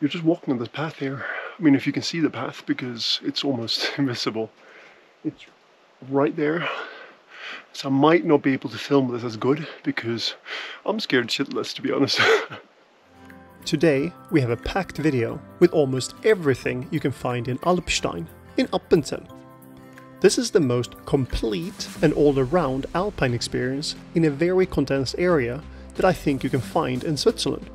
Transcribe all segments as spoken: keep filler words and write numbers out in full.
You're just walking on this path here. I mean, if you can see the path, because it's almost invisible. It's right there. So I might not be able to film this as good, because I'm scared shitless, to be honest. Today, we have a packed video with almost everything you can find in Alpstein, in Appenzell. This is the most complete and all-around alpine experience in a very condensed area that I think you can find in Switzerland.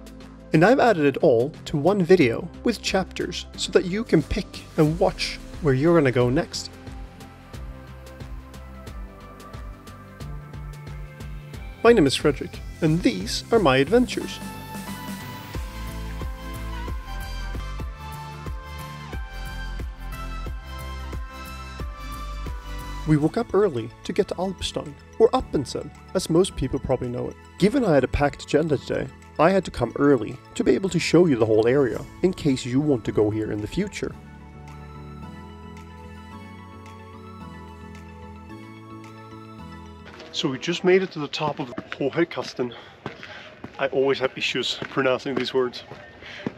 And I've added it all to one video with chapters so that you can pick and watch where you're gonna go next. My name is Frederick, and these are my adventures. We woke up early to get to Alpstein, or Appenzell, as most people probably know it. Given I had a packed agenda today, I had to come early to be able to show you the whole area, in case you want to go here in the future. So we just made it to the top of the Hoher Kasten. I always have issues pronouncing these words.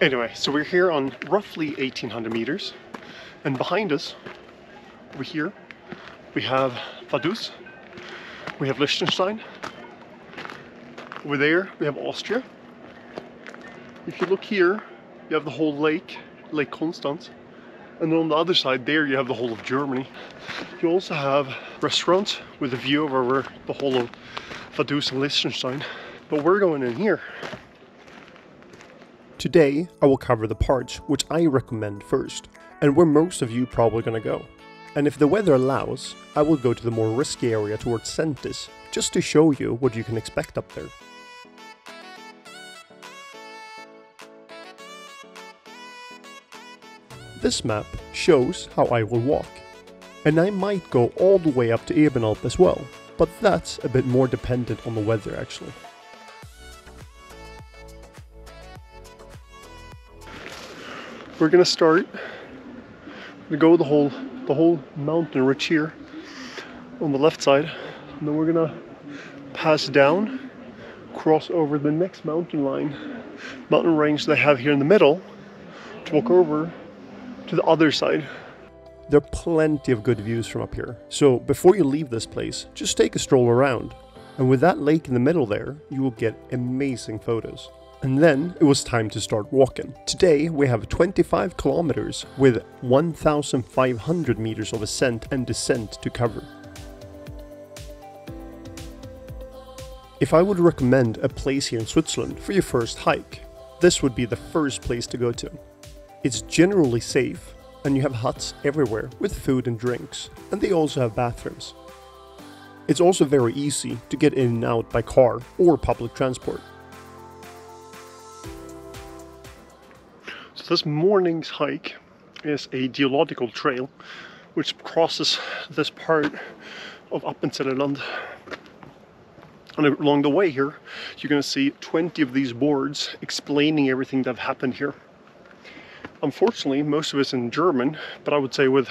Anyway, so we're here on roughly eighteen hundred meters, and behind us, over here, we have Vaduz, we have Liechtenstein, over there we have Austria. If you look here, you have the whole lake, Lake Constance, and on the other side there you have the whole of Germany. You also have restaurants with a view over the whole of Vaduz and Liechtenstein, but we're going in here. Today I will cover the parts which I recommend first, and where most of you probably gonna go. And if the weather allows, I will go to the more risky area towards Säntis, just to show you what you can expect up there. This map shows how I will walk, and I might go all the way up to Ebenalp as well, but that's a bit more dependent on the weather actually. We're gonna start, we go the whole the whole mountain ridge here on the left side, and then we're gonna pass down, cross over the next mountain line, mountain range they have here in the middle, to walk over to the other side. There are plenty of good views from up here, so before you leave this place, just take a stroll around, and with that lake in the middle there, you will get amazing photos. And then it was time to start walking. Today we have twenty-five kilometers with one thousand five hundred meters of ascent and descent to cover. If I would recommend a place here in Switzerland for your first hike, this would be the first place to go to. It's generally safe, and you have huts everywhere with food and drinks, and they also have bathrooms. It's also very easy to get in and out by car or public transport. This morning's hike is a geological trail which crosses this part of Appenzellerland, and along the way here you're going to see twenty of these boards explaining everything that happened here. Unfortunately, most of it's in German, but I would say with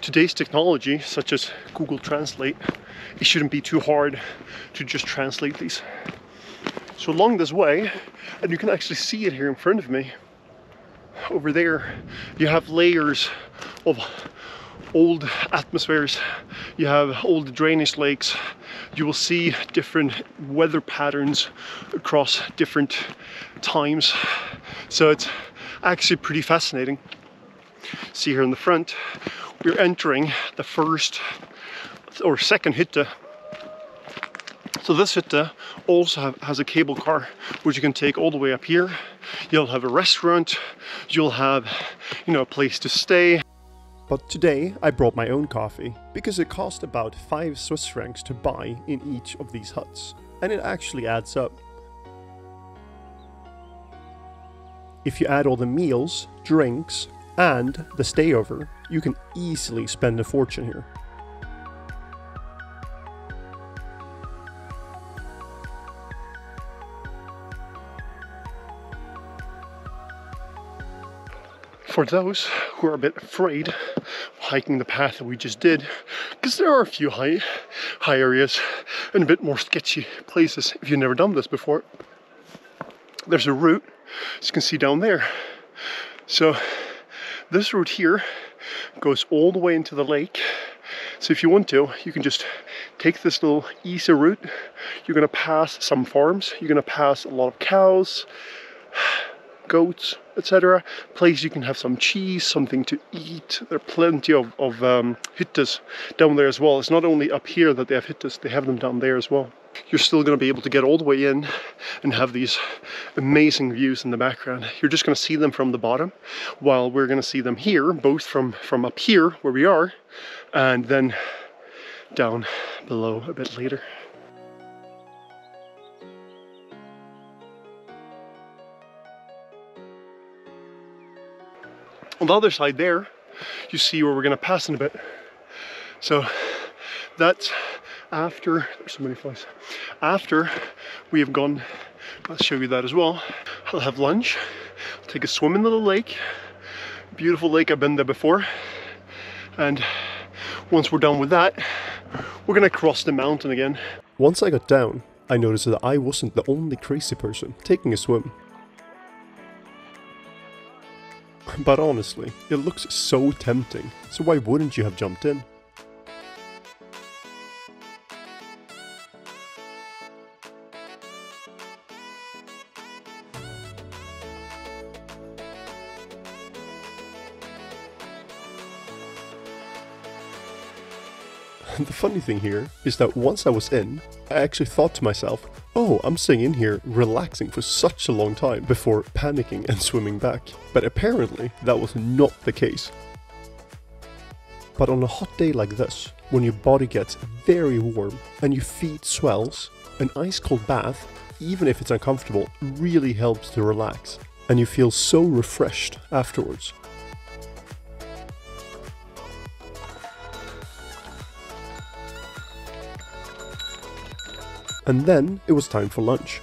today's technology such as Google Translate, it shouldn't be too hard to just translate these. So along this way, and you can actually see it here in front of me, over there you have layers of old atmospheres, you have old drainage lakes, you will see different weather patterns across different times, so it's actually pretty fascinating. See here in the front, we're entering the first or second Hütte. So this Hütte also have, has a cable car which you can take all the way up here. You'll have a restaurant, you'll have, you know, a place to stay. But today I brought my own coffee, because it cost about five Swiss francs to buy in each of these huts, and it actually adds up. If you add all the meals, drinks and the stayover, you can easily spend a fortune here. For those who are a bit afraid of hiking the path that we just did, because there are a few high, high areas and a bit more sketchy places if you've never done this before, there's a route, as you can see down there, So this route here goes all the way into the lake. So if you want to, you can just take this little easy route. You're gonna pass some farms, you're gonna pass a lot of cows, goats, et cetera. Place you can have some cheese, something to eat. There are plenty of, of um, hüttes down there as well. It's not only up here that they have hüttes, they have them down there as well. You're still going to be able to get all the way in and have these amazing views in the background. You're just going to see them from the bottom, while we're going to see them here, both from, from up here where we are, and then down below a bit later. On the other side there, you see where we're going to pass in a bit. So that's after, there's so many flies, after we have gone, I'll show you that as well. I'll have lunch, I'll take a swim in the lake, beautiful lake, I've been there before. And once we're done with that, we're going to cross the mountain again. Once I got down, I noticed that I wasn't the only crazy person taking a swim. But honestly, it looks so tempting, so why wouldn't you have jumped in? The funny thing here is that once I was in, I actually thought to myself, oh, I'm sitting in here relaxing for such a long time before panicking and swimming back. But apparently that was not the case. But on a hot day like this, when your body gets very warm and your feet swells, an ice cold bath, even if it's uncomfortable, really helps to relax. And you feel so refreshed afterwards. And then it was time for lunch.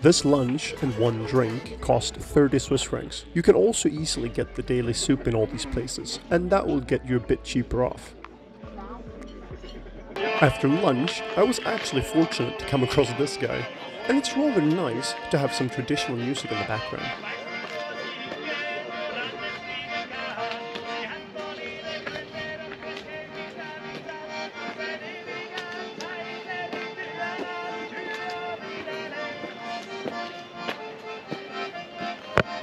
This lunch and one drink cost thirty Swiss francs. You can also easily get the daily soup in all these places, and that will get you a bit cheaper off. After lunch, I was actually fortunate to come across this guy, and it's rather nice to have some traditional music in the background.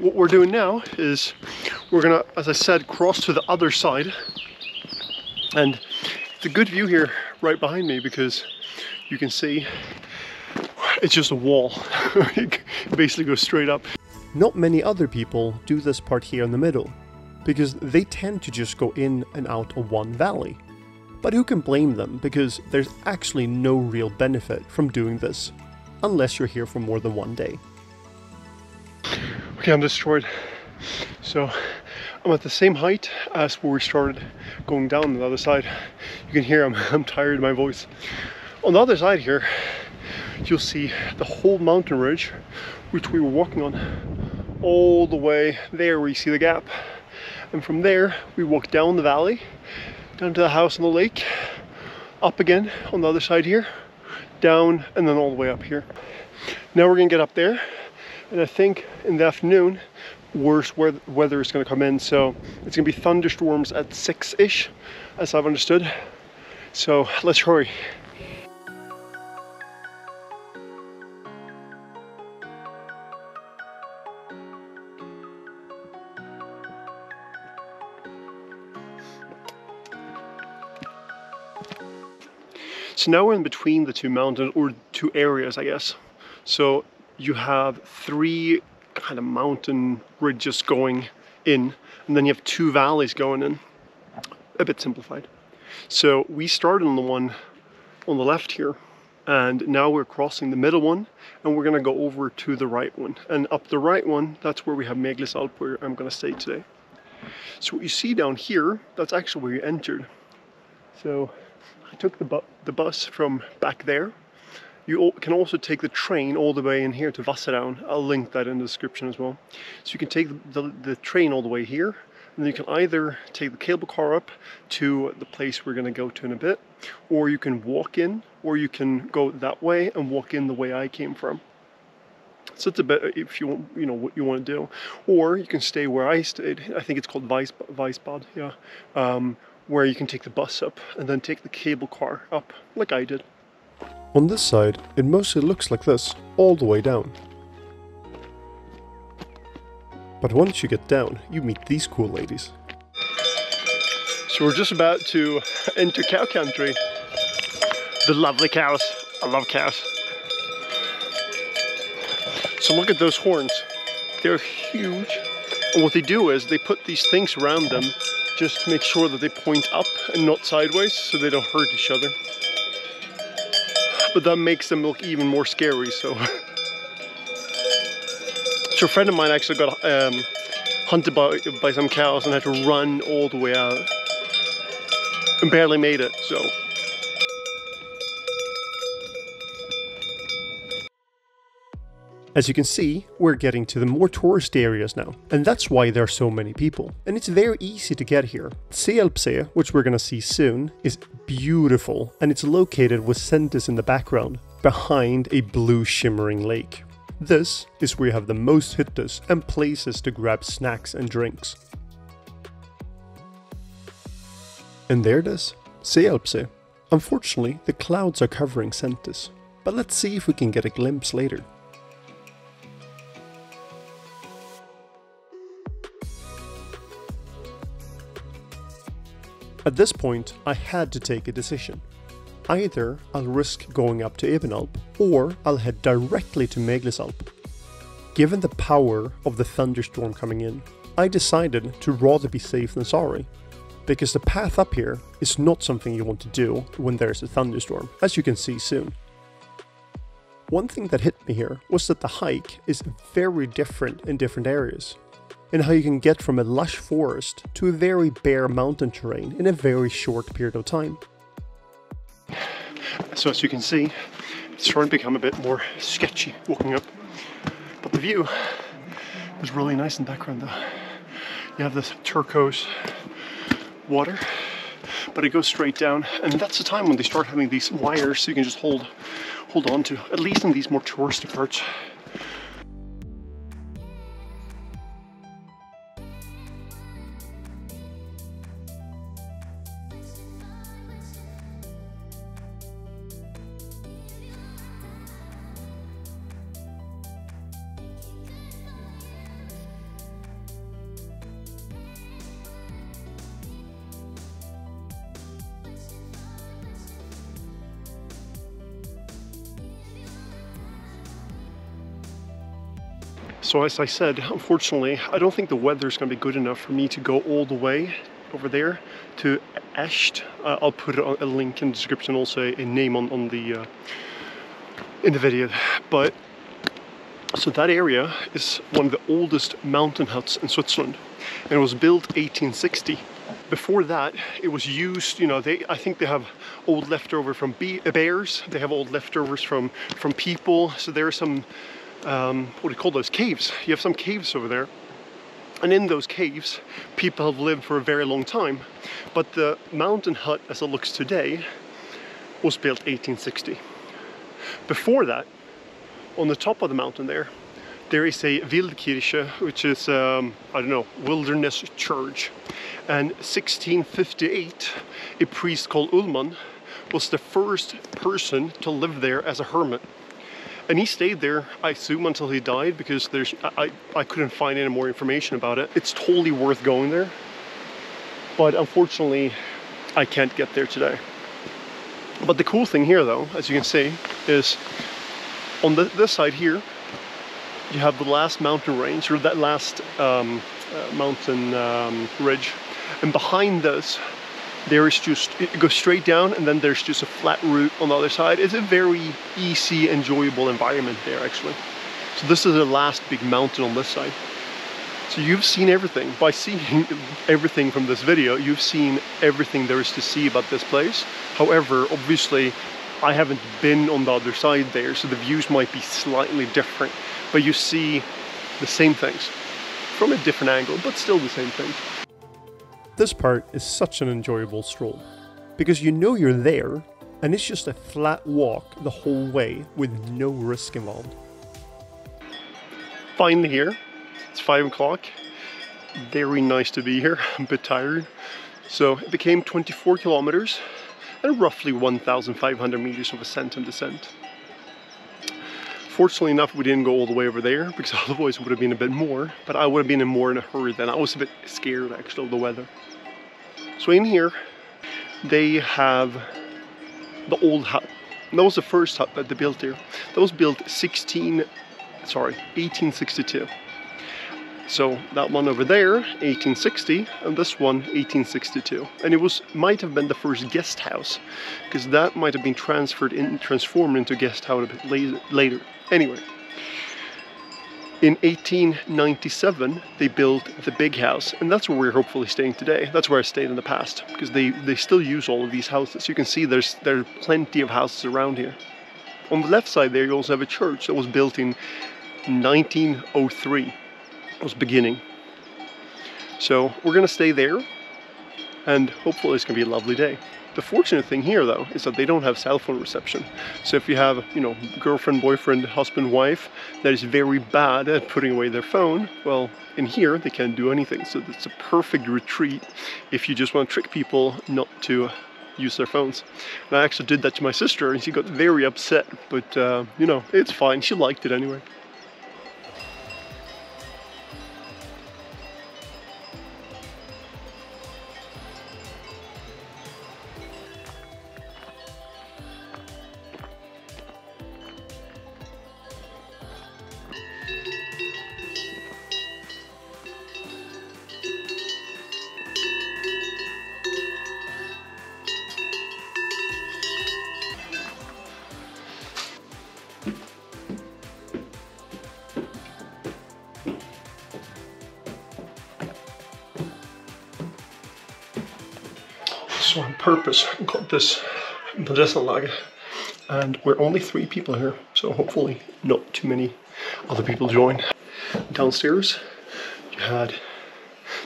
What we're doing now is we're gonna, as I said, cross to the other side, and it's a good view here right behind me because you can see it's just a wall. It basically goes straight up. Not many other people do this part here in the middle because they tend to just go in and out of one valley. But who can blame them, because there's actually no real benefit from doing this unless you're here for more than one day. Okay, I'm destroyed. So I'm at the same height as where we started going down the other side. You can hear I'm, I'm tired of my voice. On the other side here, you'll see the whole mountain ridge, which we were walking on all the way there where you see the gap. And from there, we walk down the valley, down to the house on the lake, up again on the other side here, down, and then all the way up here. Now we're gonna get up there. And I think in the afternoon, worse weather is going to come in, so it's going to be thunderstorms at six-ish, as I've understood. So let's hurry. So now we're in between the two mountains, or two areas, I guess. So you have three kind of mountain ridges going in, and then you have two valleys going in, a bit simplified. So we started on the one on the left here, and now we're crossing the middle one, and we're gonna go over to the right one. And up the right one, that's where we have Meglisalp, where I'm gonna stay today. So what you see down here, that's actually where you entered. So I took the, bu the bus from back there. You can also take the train all the way in here to Wasserauen. I'll link that in the description as well. So you can take the, the, the train all the way here, and then you can either take the cable car up to the place we're gonna go to in a bit, or you can walk in, or you can go that way and walk in the way I came from. So it's a better, if you you know what you want to do, or you can stay where I stayed. I think it's called Weiss, Weissbad, yeah, um, where you can take the bus up and then take the cable car up, like I did. On this side, it mostly looks like this all the way down. But once you get down, you meet these cool ladies. So we're just about to enter cow country. The lovely cows. I love cows. So look at those horns. They're huge. And what they do is they put these things around them just to make sure that they point up and not sideways so they don't hurt each other. But that makes them look even more scary, so. So a friend of mine actually got um, hunted by, by some cows and had to run all the way out. And barely made it, so. As you can see, we're getting to the more tourist areas now, and that's why there are so many people. And it's very easy to get here. Seealpsee, which we're gonna see soon, is beautiful, and it's located with Säntis in the background, behind a blue shimmering lake. This is where you have the most hyttas and places to grab snacks and drinks. And there it is, Seealpsee. Unfortunately, the clouds are covering Säntis, but let's see if we can get a glimpse later. At this point, I had to take a decision. Either I'll risk going up to Ebenalp, or I'll head directly to Meglisalp. Given the power of the thunderstorm coming in, I decided to rather be safe than sorry, because the path up here is not something you want to do when there's a thunderstorm, as you can see soon. One thing that hit me here was that the hike is very different in different areas, and how you can get from a lush forest to a very bare mountain terrain in a very short period of time. So as you can see, it's starting to become a bit more sketchy walking up. But the view is really nice in the background though. You have this turquoise water, but it goes straight down, and that's the time when they start having these wires so you can just hold, hold on to, at least in these more touristy parts. So as I said, unfortunately, I don't think the weather is going to be good enough for me to go all the way over there to Aescher. Uh, I'll put a link in the description, also a name on, on the uh, in the video. But so that area is one of the oldest mountain huts in Switzerland, and it was built eighteen sixty. Before that, it was used, you know, they, I think they have old leftover from bee, bears. They have old leftovers from from people. So there are some. Um, what do you call those caves? You have some caves over there, and in those caves people have lived for a very long time, but the mountain hut as it looks today was built eighteen sixty. Before that, on the top of the mountain there, there is a Wildkirche, which is, um, I don't know, wilderness church, and sixteen fifty-eight a priest called Ullmann was the first person to live there as a hermit. And he stayed there, I assume, until he died, because there's I, I couldn't find any more information about it. It's totally worth going there. But unfortunately, I can't get there today. But the cool thing here, though, as you can see, is on the, this side here, you have the last mountain range, or that last um, uh, mountain um, ridge. And behind this, there is just, it goes straight down, and then there's just a flat route on the other side. It's a very easy, enjoyable environment there, actually. So this is the last big mountain on this side. So you've seen everything. By seeing everything from this video, you've seen everything there is to see about this place. However, obviously, I haven't been on the other side there, so the views might be slightly different. But you see the same things from a different angle, but still the same thing. This part is such an enjoyable stroll, because you know you're there, and it's just a flat walk the whole way with no risk involved. finally here. It's five o'clock. Very nice to be here. I'm a bit tired. So it became twenty-four kilometers and roughly one thousand five hundred meters of ascent and descent. Fortunately enough, we didn't go all the way over there because otherwise it would have been a bit more, but I would have been in more in a hurry then. I was a bit scared actually of the weather. So in here, they have the old hut. That was the first hut that they built here. That was built sixteen, sorry, eighteen sixty-two. So that one over there, eighteen sixty, and this one, eighteen sixty-two. And it was might have been the first guest house, because that might have been transferred in, transformed into guest house a bit later. Anyway, in eighteen ninety-seven, they built the big house, and that's where we're hopefully staying today. That's where I stayed in the past, because they, they still use all of these houses. You can see there's there are plenty of houses around here. On the left side there, you also have a church that was built in nineteen oh three. Was beginning. So we're gonna stay there and hopefully it's gonna be a lovely day. The fortunate thing here though is that they don't have cell phone reception. So if you have, you know, girlfriend, boyfriend, husband, wife that is very bad at putting away their phone, well, in here they can't do anything. So it's a perfect retreat if you just want to trick people not to use their phones. And I actually did that to my sister and she got very upset, but uh, you know, it's fine. She liked it anyway. So on purpose, I got this Meglisalp, and we're only three people here, so hopefully not too many other people join. Downstairs, you had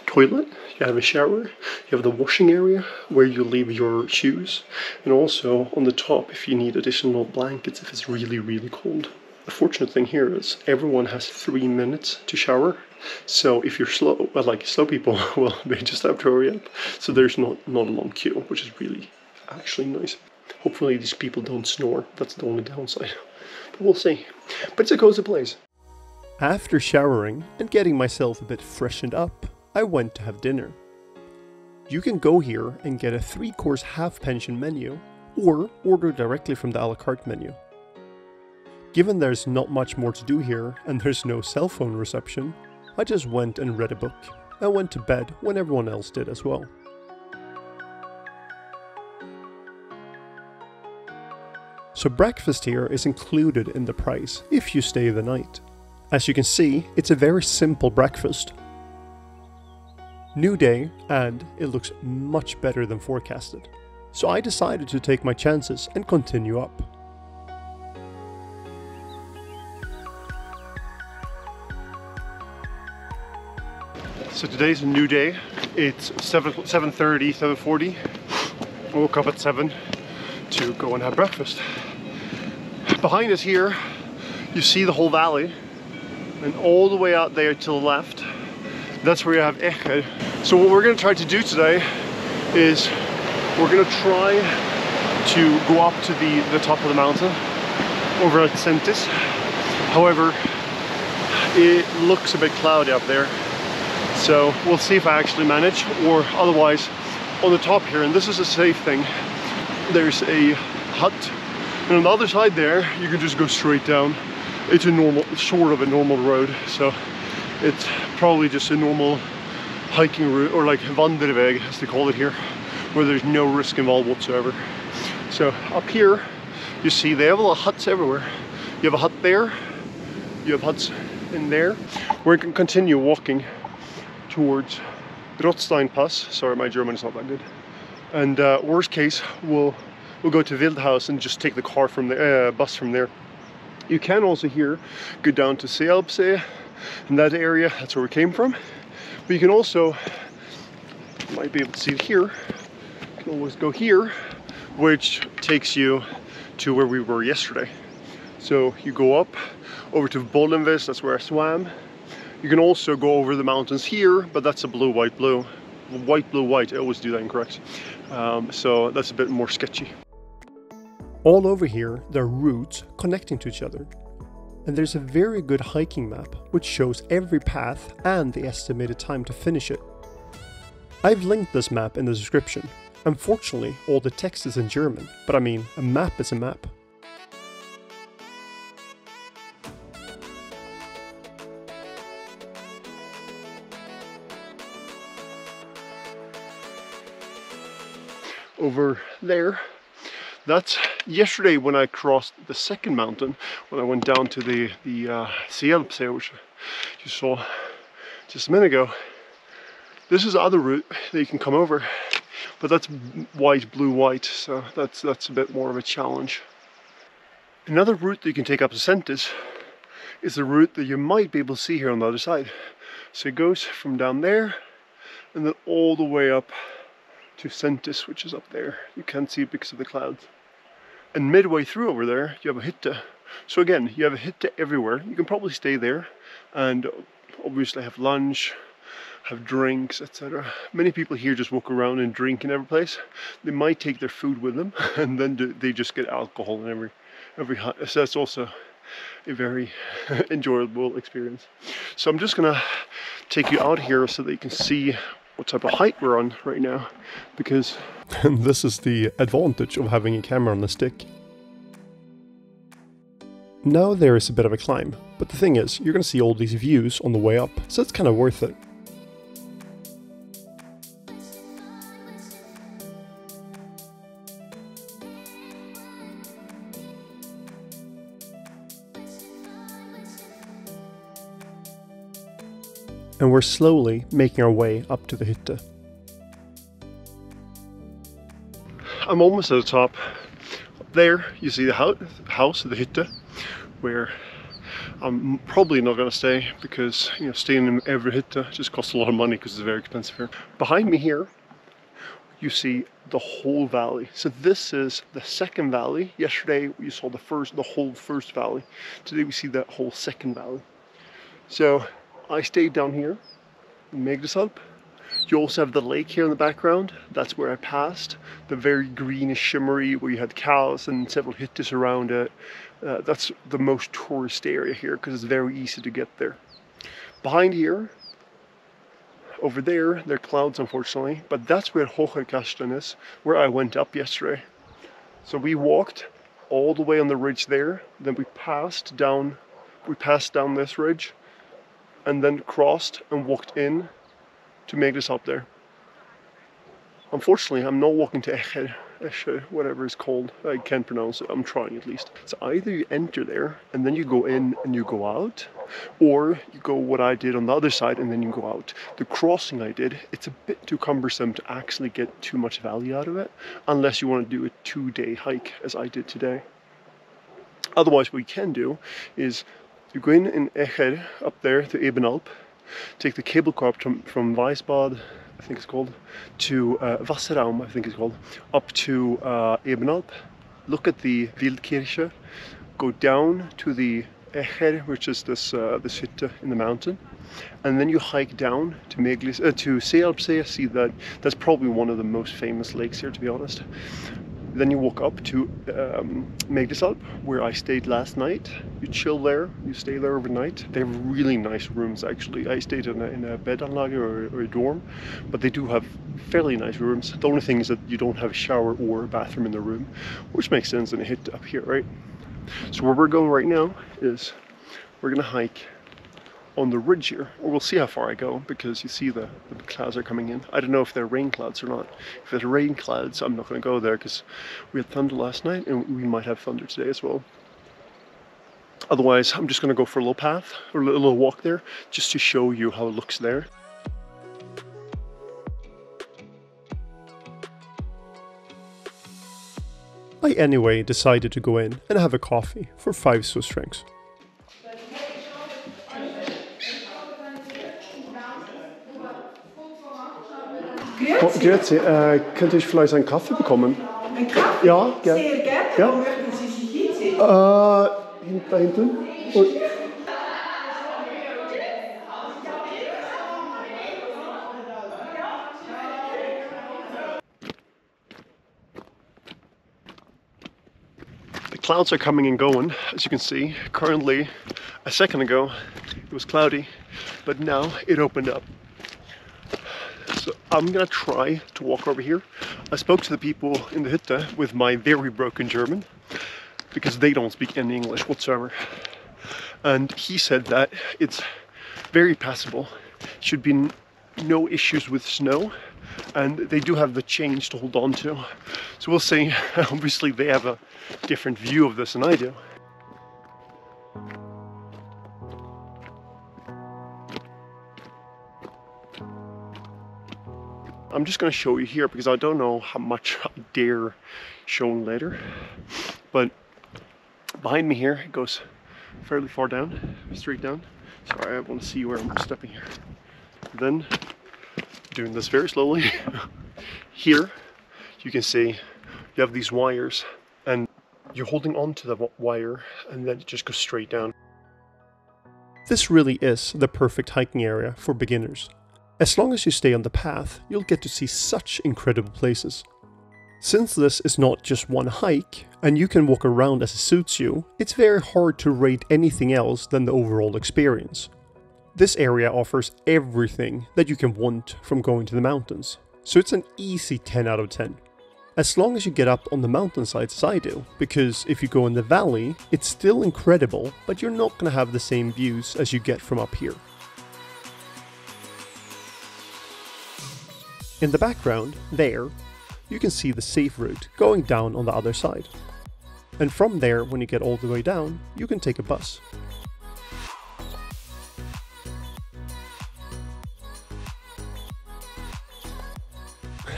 toilet, you have a shower, you have the washing area where you leave your shoes, and also on the top if you need additional blankets if it's really, really cold. The fortunate thing here is everyone has three minutes to shower. So if you're slow, well, like slow people, well, they just have to hurry up. So there's not, not a long queue, which is really actually nice. Hopefully these people don't snore. That's the only downside, but we'll see. But it's a cozy place. After showering and getting myself a bit freshened up, I went to have dinner. You can go here and get a three-course half-pension menu or order directly from the a la carte menu. Given there's not much more to do here and there's no cell phone reception, I just went and read a book. I went to bed when everyone else did as well. So breakfast here is included in the price if you stay the night. As you can see, it's a very simple breakfast. New day, and it looks much better than forecasted. So I decided to take my chances and continue up. So today's a new day. It's seven thirty, seven forty. I woke up at seven to go and have breakfast. Behind us here, you see the whole valley, and all the way out there to the left, that's where you have Aescher. So what we're gonna try to do today is we're gonna try to go up to the, the top of the mountain over at Säntis. However, it looks a bit cloudy up there. So we'll see if I actually manage, or otherwise on the top here, and this is a safe thing, there's a hut, and on the other side there you can just go straight down. It's a normal, sort of a normal road, so it's probably just a normal hiking route, or like wanderweg as they call it here, where there's no risk involved whatsoever. So up here you see they have a lot of huts everywhere. You have a hut there, you have huts in there. We're going to continue walking towards Rotstein Pass. Sorry, my German is not that good. And uh, worst case, we'll we'll go to Wildhaus and just take the car from the uh, bus from there. You can also here go down to Seealpsee in that area. That's where we came from. But you can also, you might be able to see it here. You can always go here, which takes you to where we were yesterday. So you go up over to Bollenwees, that's where I swam. You can also go over the mountains here, but that's a blue, white, blue. White, blue, white, I always do that incorrect. Um, so that's a bit more sketchy. All over here, there are routes connecting to each other. And there's a very good hiking map, which shows every path and the estimated time to finish it. I've linked this map in the description. Unfortunately, all the text is in German, but I mean, a map is a map. Over there, that's yesterday when I crossed the second mountain, when I went down to the, the uh, Seealpsee, which you saw just a minute ago. This is the other route that you can come over, but that's white, blue, white, so that's, that's a bit more of a challenge. Another route that you can take up to Säntis is the route that you might be able to see here on the other side. So it goes from down there and then all the way up to Säntis, which is up there. You can't see it because of the clouds. And midway through over there, you have a hytte. So again, you have a hytte everywhere. You can probably stay there and obviously have lunch, have drinks, et cetera. Many people here just walk around and drink in every place. They might take their food with them, and then do, they just get alcohol in every every hut. So that's also a very enjoyable experience. So I'm just gonna take you out here so that you can see what type of height we're on right now, because this is the advantage of having a camera on the stick. Now there is a bit of a climb, but the thing is, you're gonna see all these views on the way up, so it's kind of worth it. And we're slowly making our way up to the Hütte. I'm almost at the top. Up there you see the house, the Hütte, where I'm probably not going to stay, because you know, staying in every Hütte just costs a lot of money because it's very expensive here. Behind me here you see the whole valley. So this is the second valley. Yesterday we saw the first, the whole first valley. Today we see that whole second valley. So I stayed down here in Meglisalp. You also have the lake here in the background. That's where I passed. The very green shimmery, where you had cows and several hyttes around it. Uh, that's the most tourist area here because it's very easy to get there. Behind here, over there, there are clouds unfortunately, but that's where Hoher Kasten is, where I went up yesterday. So we walked all the way on the ridge there, then we passed down, we passed down this ridge, and then crossed and walked in to Meglisalp there. Unfortunately, I'm not walking to Aescher, Aescher, whatever it's called. I can't pronounce it, I'm trying at least. So either you enter there and then you go in and you go out, or you go what I did on the other side and then you go out. The crossing I did, it's a bit too cumbersome to actually get too much value out of it, unless you want to do a two-day hike as I did today. Otherwise, what you can do is you go in in Aescher, up there to Ebenalp, take the cable car up from, from Weissbad, I think it's called, to uh, Wasserauen, I think it's called, up to uh, Ebenalp, look at the Wildkirche, go down to the Aescher, which is this uh, this hütte in the mountain, and then you hike down to Meglis, uh, to Seealpsee. See that, that's probably one of the most famous lakes here, to be honest. Then you walk up to um, Meglisalp, where I stayed last night. You chill there, you stay there overnight. They have really nice rooms actually. I stayed in a, in a bedanlage or, or a dorm, but they do have fairly nice rooms. The only thing is that you don't have a shower or a bathroom in the room, which makes sense in a hit up here, right? So where we're going right now is we're gonna hike on the ridge here, or we'll see how far I go, because you see the, the clouds are coming in. I don't know if they're rain clouds or not. If it's rain clouds, I'm not gonna go there, because we had thunder last night and we might have thunder today as well. Otherwise, I'm just gonna go for a little path, or a little walk there, just to show you how it looks there. I anyway decided to go in and have a coffee for five Swiss francs. Oh, Grüezi, äh, könnte ich vielleicht einen Kaffee bekommen? Einen Kaffee? Ja, gerne. Sehr gerne. Ja. Wo möchten Sie sich hinsetzen? Äh, hinten. Und clouds are coming and going, as you can see. Currently, a second ago, it was cloudy, but now it opened up. So I'm gonna try to walk over here. I spoke to the people in the Hütte with my very broken German, because they don't speak any English whatsoever. And he said that it's very passable, should be no issues with snow, and they do have the change to hold on to. So we'll see. Obviously they have a different view of this than I do. I'm just going to show you here because I don't know how much I dare show later, but behind me here it goes fairly far down, straight down. Sorry, I want to see where I'm stepping here. Then, doing this very slowly, here you can see you have these wires and you're holding on to the wire and then it just goes straight down. This really is the perfect hiking area for beginners. As long as you stay on the path, you'll get to see such incredible places. Since this is not just one hike, and you can walk around as it suits you, it's very hard to rate anything else than the overall experience. This area offers everything that you can want from going to the mountains, so it's an easy ten out of ten. As long as you get up on the mountainsides as I do, because if you go in the valley, it's still incredible, but you're not going to have the same views as you get from up here. In the background, there, you can see the safe route going down on the other side. And from there, when you get all the way down, you can take a bus.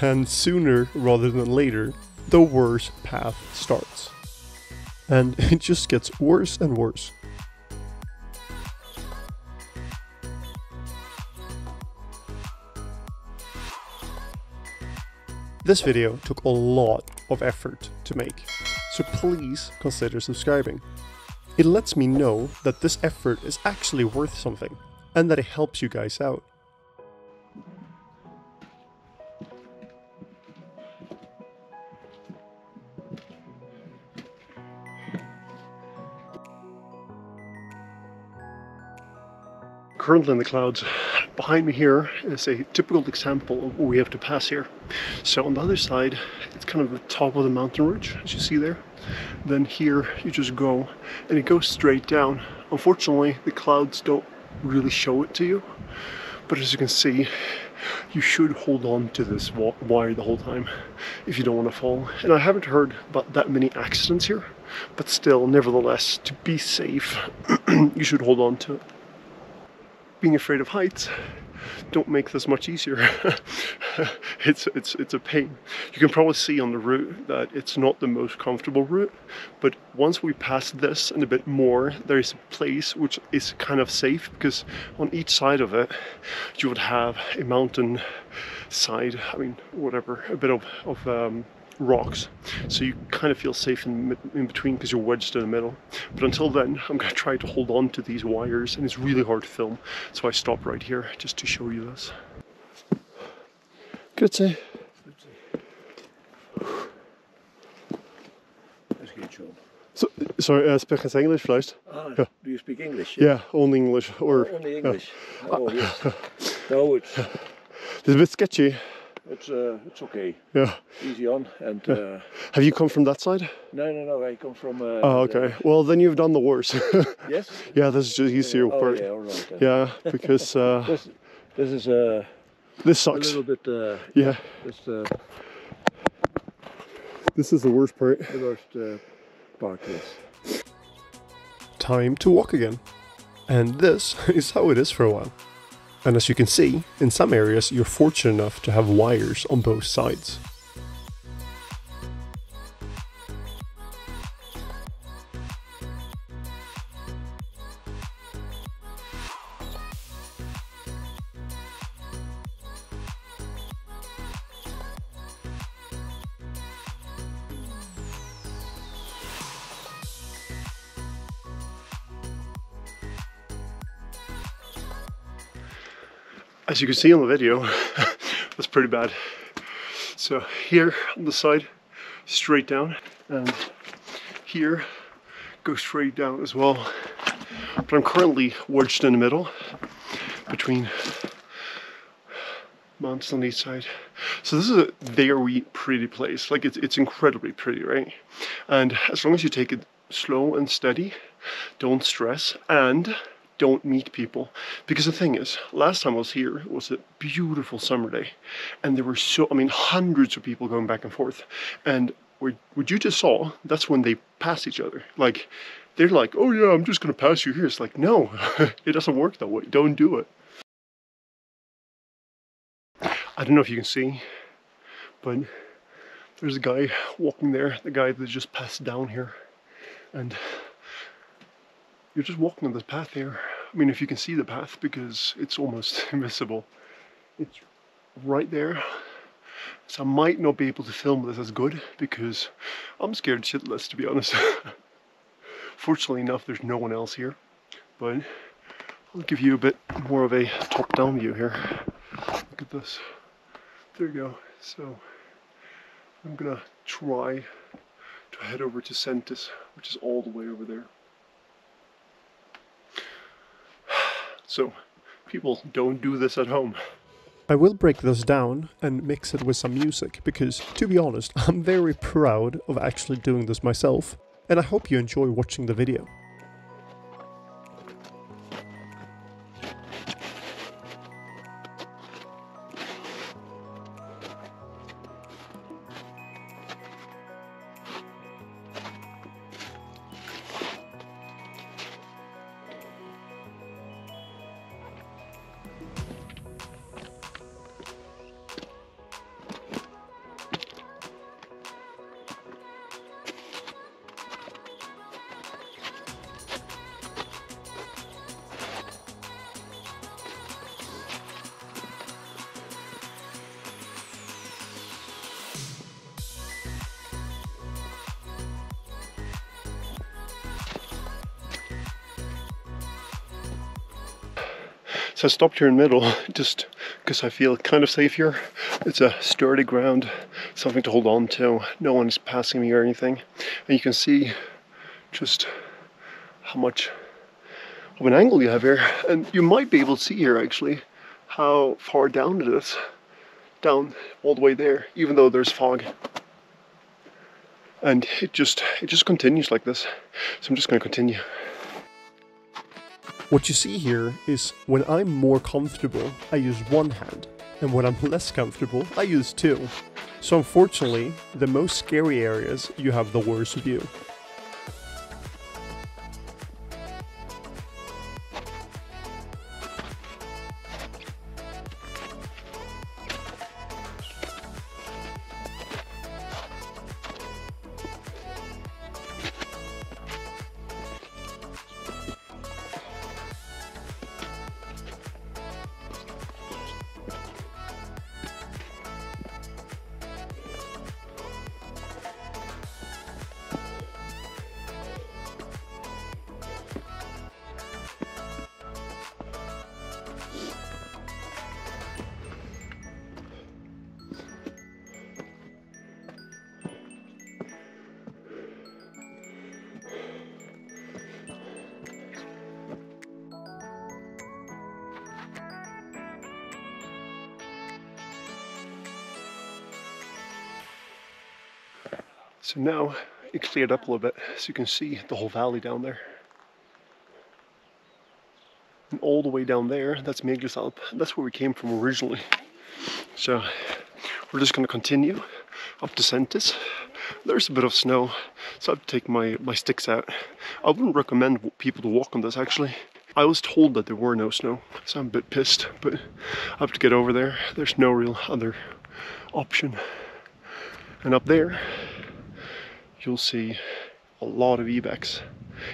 And sooner rather than later, the worst path starts. And it just gets worse and worse. This video took a lot of effort to make, so please consider subscribing. It lets me know that this effort is actually worth something, and that it helps you guys out. Currently in the clouds. Behind me here is a typical example of what we have to pass here. So on the other side, it's kind of the top of the mountain ridge, as you see there. Then here you just go and it goes straight down. Unfortunately, the clouds don't really show it to you, but as you can see, you should hold on to this wire the whole time if you don't want to fall. And I haven't heard about that many accidents here, but still, nevertheless, to be safe, you should hold on to it. Being afraid of heights don't make this much easier. it's it's it's a pain. You can probably see on the route that it's not the most comfortable route, but once we pass this and a bit more, there is a place which is kind of safe, because on each side of it you would have a mountain side, I mean whatever, a bit of, of um, rocks, so you kind of feel safe in, in between because you're wedged in the middle. But until then, I'm gonna try to hold on to these wires, and it's really hard to film, so I stopped right here just to show you this. Good to see. That's good, Sean. So, sorry, uh, speak as English, vielleicht? Ah, yeah. Do you speak English? Yeah, yeah, only English. Or, oh, only English. Yeah. Oh, yes. No, it's... It's a bit sketchy. It's, uh, it's okay. Yeah. Easy on. And yeah. uh, Have you come from that side? No, no, no. I come from. Uh, oh, okay. The... Well, then you've done the worst. Yes. Yeah, this is just easier oh, part. Yeah, all right, then. Yeah, because uh, this, this is uh, this sucks. A little bit. Uh, yeah. This, uh, this is the worst part. The worst uh, part. Yes. Time to walk again, and this is how it is for a while. And as you can see, in some areas you're fortunate enough to have wires on both sides. As you can see on the video, that's pretty bad. So here on the side, straight down, and here goes straight down as well. But I'm currently wedged in the middle between mountains on each side. So this is a very pretty place. Like it's, it's incredibly pretty, right? And as long as you take it slow and steady, don't stress, and don't meet people. Because the thing is, last time I was here, it was a beautiful summer day, and there were so, I mean, hundreds of people going back and forth. And what you just saw, that's when they pass each other. Like, they're like, oh yeah, I'm just gonna pass you here. It's like, no, it doesn't work that way. Don't do it. I don't know if you can see, but there's a guy walking there, the guy that just passed down here. And you're just walking on the path here. I mean, if you can see the path, because it's almost invisible. It's right there. So I might not be able to film this as good, because I'm scared shitless, to be honest. Fortunately enough, there's no one else here. But I'll give you a bit more of a top-down view here. Look at this. There you go. So I'm gonna try to head over to Säntis, which is all the way over there. So people, don't do this at home. I will break this down and mix it with some music, because to be honest, I'm very proud of actually doing this myself, and I hope you enjoy watching the video. So I stopped here in the middle, just because I feel kind of safe here. It's a sturdy ground, something to hold on to. No one's passing me or anything. And you can see just how much of an angle you have here. And you might be able to see here, actually, how far down it is. Down all the way there, even though there's fog. And it just, it just continues like this. So I'm just going to continue. What you see here is when I'm more comfortable, I use one hand, and when I'm less comfortable, I use two. So unfortunately, the most scary areas, you have the worst view. So now it cleared up a little bit, so you can see the whole valley down there. And all the way down there, that's Meglisalp. That's where we came from originally. So we're just going to continue up to Säntis. There's a bit of snow, so I have to take my, my sticks out. I wouldn't recommend people to walk on this, actually. I was told that there were no snow, so I'm a bit pissed, but I have to get over there. There's no real other option. And up there, you'll see a lot of ibex.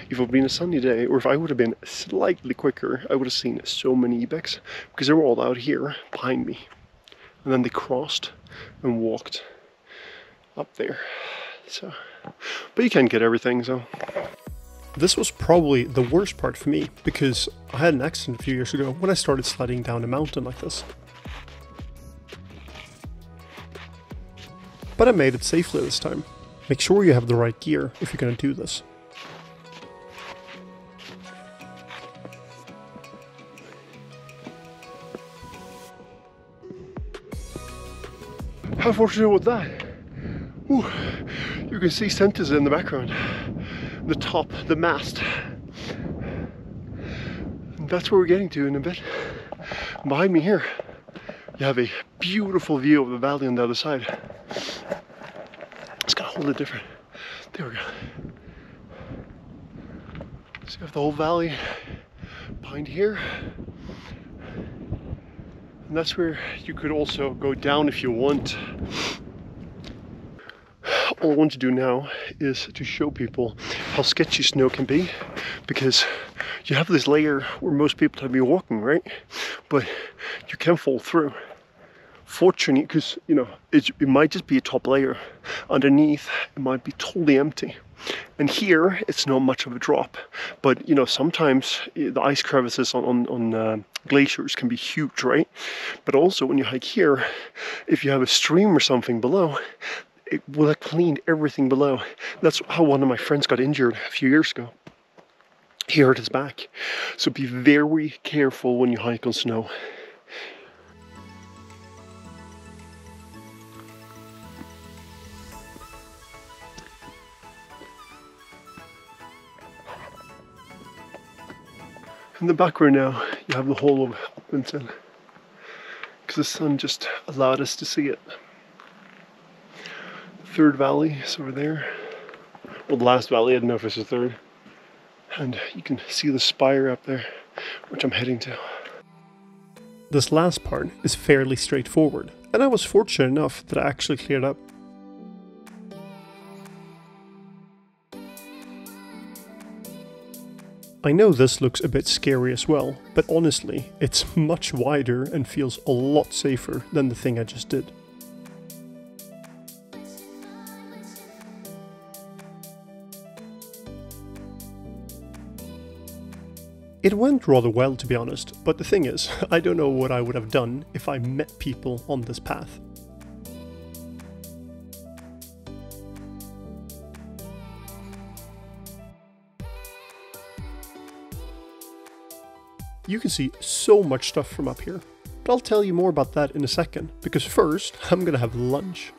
If it would have been a sunny day, or if I would have been slightly quicker, I would have seen so many ibex, because they were all out here behind me. And then they crossed and walked up there. So, but you can't get everything, so. This was probably the worst part for me, because I had an accident a few years ago when I started sliding down a mountain like this. But I made it safely this time. Make sure you have the right gear if you're going to do this. How fortunate was that? Ooh, you can see Säntis in the background, the top, the mast. And that's where we're getting to in a bit. Behind me here, you have a beautiful view of the valley on the other side. It's got a whole lot different. There we go. So you have the whole valley behind here. And that's where you could also go down if you want. All I want to do now is to show people how sketchy snow can be, because you have this layer where most people have been walking, right? But you can fall through. Fortunately, because you know it, it might just be a top layer. Underneath, it might be totally empty. And here, it's not much of a drop. But you know, sometimes the ice crevices on on, on uh, glaciers can be huge, right? But also, when you hike here, if you have a stream or something below, it will have cleaned everything below. That's how one of my friends got injured a few years ago. He hurt his back. So be very careful when you hike on snow. In the background now, you have the whole of Appenzell, because the sun just allowed us to see it. Third valley is over there. Well, the last valley, I don't know if it's the third. And you can see the spire up there, which I'm heading to. This last part is fairly straightforward, and I was fortunate enough that I actually cleared up. I know this looks a bit scary as well, but honestly, it's much wider and feels a lot safer than the thing I just did. It went rather well, to be honest, but the thing is, I don't know what I would have done if I met people on this path. You can see so much stuff from up here, but I'll tell you more about that in a second, because first I'm gonna have lunch.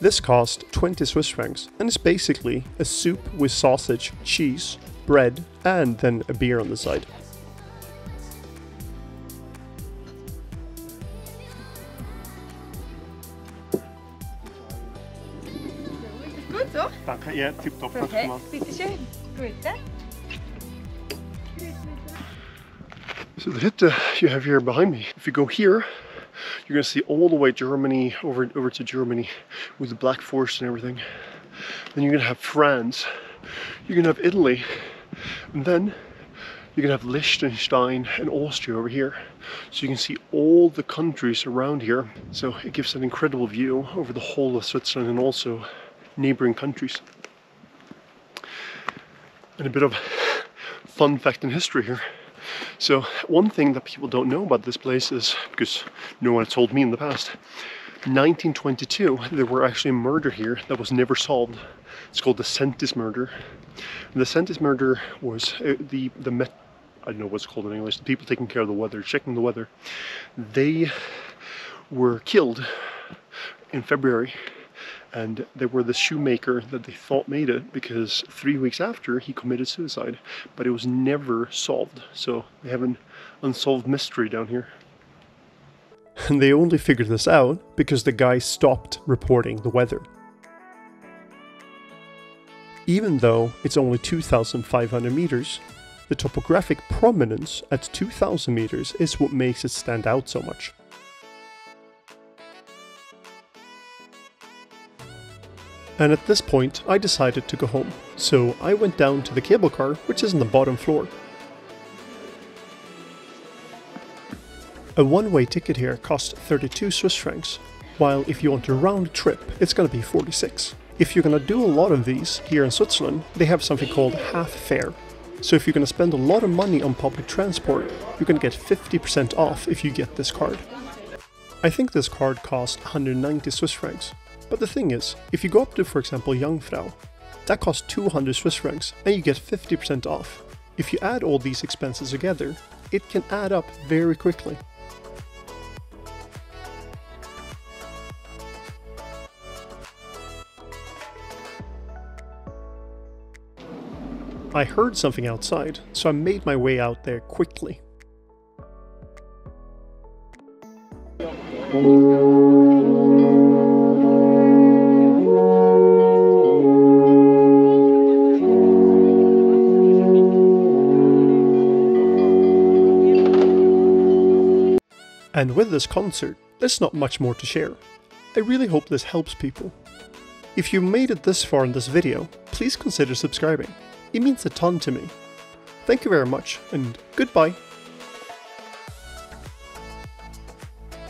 This cost twenty Swiss francs and is basically a soup with sausage, cheese, bread, and then a beer on the side. Gut, so? Danke, ja, tipptopp. Okay, bitte schön. Gute. So the Hütte you have here behind me, if you go here, you're going to see all the way Germany, over, over to Germany, with the Black Forest and everything. Then you're going to have France, you're going to have Italy, and then you're going to have Liechtenstein and Austria over here. So you can see all the countries around here. So it gives an incredible view over the whole of Switzerland and also neighboring countries. And a bit of fun fact in history here. So one thing that people don't know about this place is, because no one had told me in the past, nineteen twenty-two there were actually a murder here that was never solved. It's called the Säntis murder. And the Säntis murder was uh, the the met I don't know what's called in English. The people taking care of the weather, checking the weather. They were killed in February. And they were the shoemaker that they thought made it, because three weeks after he committed suicide, but it was never solved. So they have an unsolved mystery down here. And they only figured this out because the guy stopped reporting the weather. Even though it's only two thousand five hundred meters, the topographic prominence at two thousand meters is what makes it stand out so much. And at this point, I decided to go home, so I went down to the cable car, which is on the bottom floor. A one-way ticket here costs thirty-two Swiss francs, while if you want a round trip, it's gonna be forty-six. If you're gonna do a lot of these here in Switzerland, they have something called half fare. So if you're gonna spend a lot of money on public transport, you can get fifty percent off if you get this card. I think this card costs one hundred ninety Swiss francs. But the thing is, if you go up to, for example, Jungfrau, that costs two hundred Swiss francs and you get fifty percent off. If you add all these expenses together, it can add up very quickly. I heard something outside, so I made my way out there quickly. And with this concert, there's not much more to share. I really hope this helps people. If you made it this far in this video, please consider subscribing. It means a ton to me. Thank you very much, and goodbye!